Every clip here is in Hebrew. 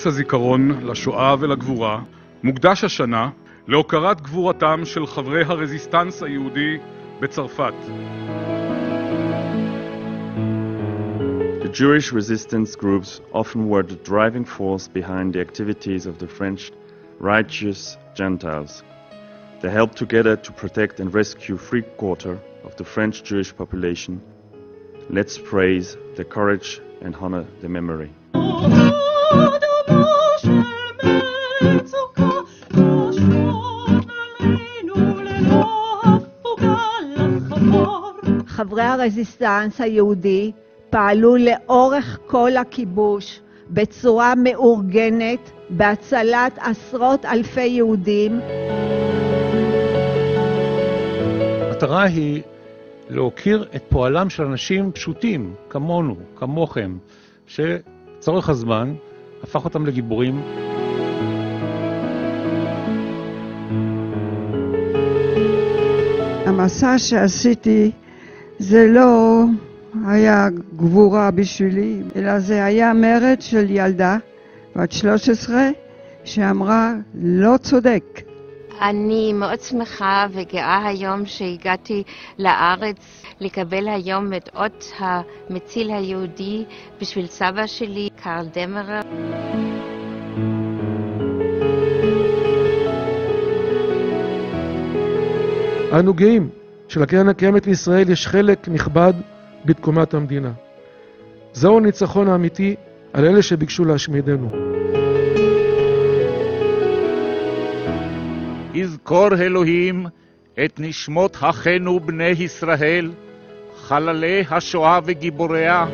טקס הזיכרון לשואה ולגבורה מוקדש השנה להוקרת גבורתם של חברי הרזיסטנס היהודי בצרפת. The Jewish resistance groups often were the driving force behind the activities of the French righteous Gentiles. They helped together to protect and rescue three-quarters of the French Jewish population. Let's praise their courage and honor their memory. חברי הרזיסטנס היהודי פעלו לאורך כל הכיבוש בצורה מאורגנת בהצלת עשרות אלפי יהודים. המטרה היא להוקיר את פועלם של אנשים פשוטים, כמונו, כמוכם, שצורך הזמן הפך אותם לגיבורים. המסע שעשיתי זה לא היה גבורה בשבילי, אלא זה היה מרד של ילדה בת 13 שאמרה לא צודק. אני מאוד שמחה וגאה היום שהגעתי לארץ לקבל היום את אות המציל היהודי בשביל סבא שלי, קרל דמרר. אנו גאים שלקרן הקיימת לישראל יש חלק נכבד בתקומת המדינה. זהו הניצחון האמיתי על אלה שביקשו להשמידנו. יזכור אלוהים את נשמות אחינו בני ישראל, חללי השואה וגיבוריה.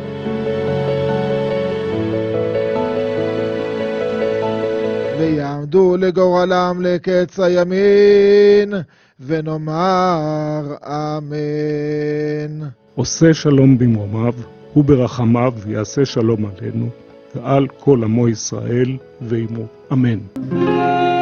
ויעמדו לגורלם לקץ הימין, ונאמר אמן. עושה שלום במרומיו, וברחמיו יעשה שלום עלינו, ועל כל עמו ישראל ואימו. אמן.